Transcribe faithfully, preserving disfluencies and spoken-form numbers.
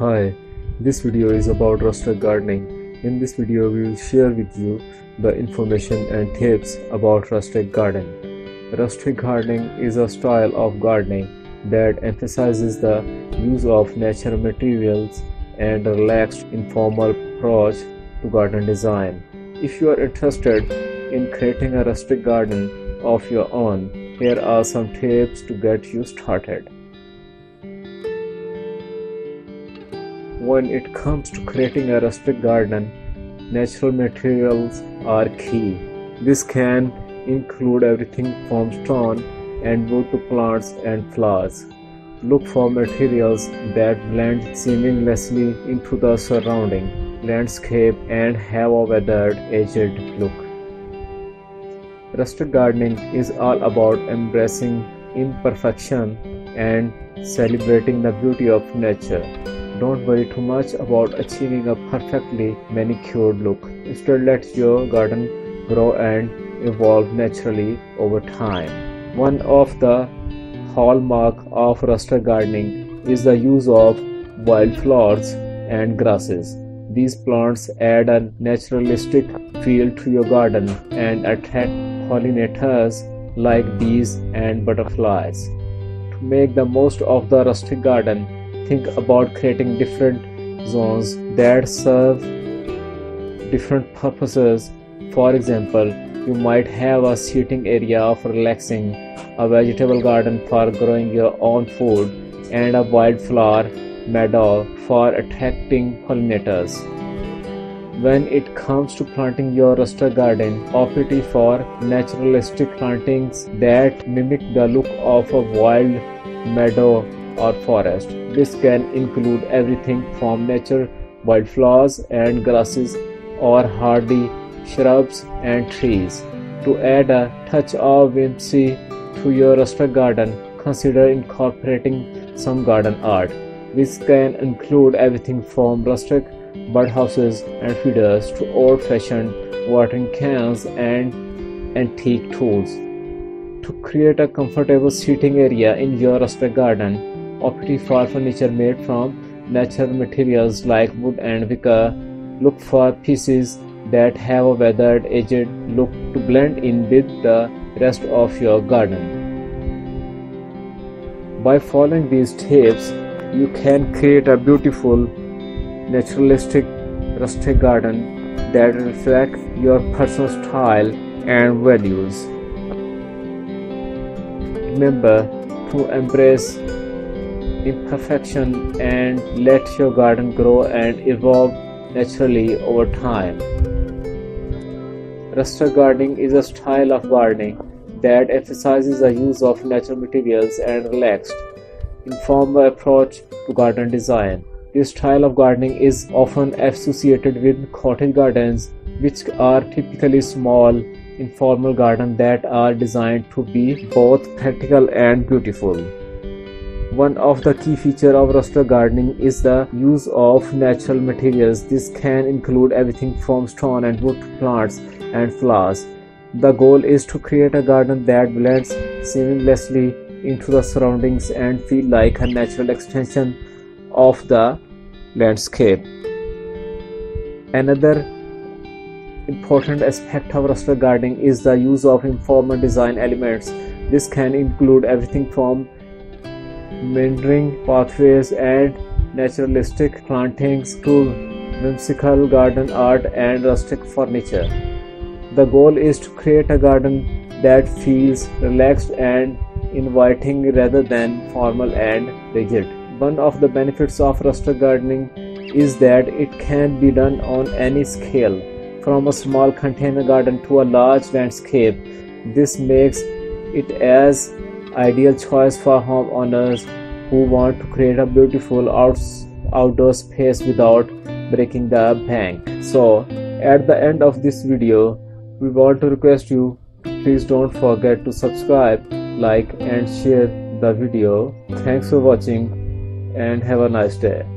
Hi, this video is about roaster gardening. In this video, we will share with you the information and tips about roaster gardening. Roaster gardening is a style of gardening that emphasizes the use of natural materials and a relaxed informal approach to garden design. If you are interested in creating a roaster garden of your own, here are some tips to get you started. When it comes to creating a roaster garden, natural materials are key. This can include everything from stone and wood to plants and flowers. Look for materials that blend seamlessly into the surrounding landscape and have a weathered, aged look. Roaster gardening is all about embracing imperfection and celebrating the beauty of nature. Don't worry too much about achieving a perfectly manicured look. Instead, let your garden grow and evolve naturally over time. One of the hallmarks of roaster gardening is the use of wildflowers and grasses. These plants add a naturalistic feel to your garden and attract pollinators like bees and butterflies. To make the most of the roaster garden, think about creating different zones that serve different purposes. For example, you might have a seating area for relaxing, a vegetable garden for growing your own food, and a wildflower meadow for attracting pollinators. When it comes to planting your roaster garden, opt for naturalistic plantings that mimic the look of a wild meadow or forest. This can include everything from nature wildflowers and grasses or hardy shrubs and trees. To add a touch of whimsy to your roaster garden, consider incorporating some garden art. This can include everything from rustic birdhouses and feeders to old-fashioned watering cans and antique tools. To create a comfortable seating area in your roaster garden, opt for furniture made from natural materials like wood and wicker. Look for pieces that have a weathered, aged look to blend in with the rest of your garden. By following these tips, you can create a beautiful, naturalistic roaster garden that reflects your personal style and values. Remember to embrace imperfection and let your garden grow and evolve naturally over time. Roaster gardening is a style of gardening that emphasizes the use of natural materials and relaxed, informal approach to garden design. This style of gardening is often associated with cottage gardens, which are typically small, informal gardens that are designed to be both practical and beautiful. One of the key features of roaster gardening is the use of natural materials. This can include everything from stone and wood to plants and flowers. The goal is to create a garden that blends seamlessly into the surroundings and feel like a natural extension of the landscape. Another important aspect of roaster gardening is the use of informal design elements. This can include everything from meandering pathways and naturalistic plantings to whimsical garden art and rustic furniture. The goal is to create a garden that feels relaxed and inviting rather than formal and rigid. One of the benefits of roaster gardening is that it can be done on any scale, from a small container garden to a large landscape. This makes it as ideal choice for homeowners who want to create a beautiful outdoor space without breaking the bank. So, at the end of this video, we want to request you, please don't forget to subscribe, like and share the video. Thanks for watching and have a nice day.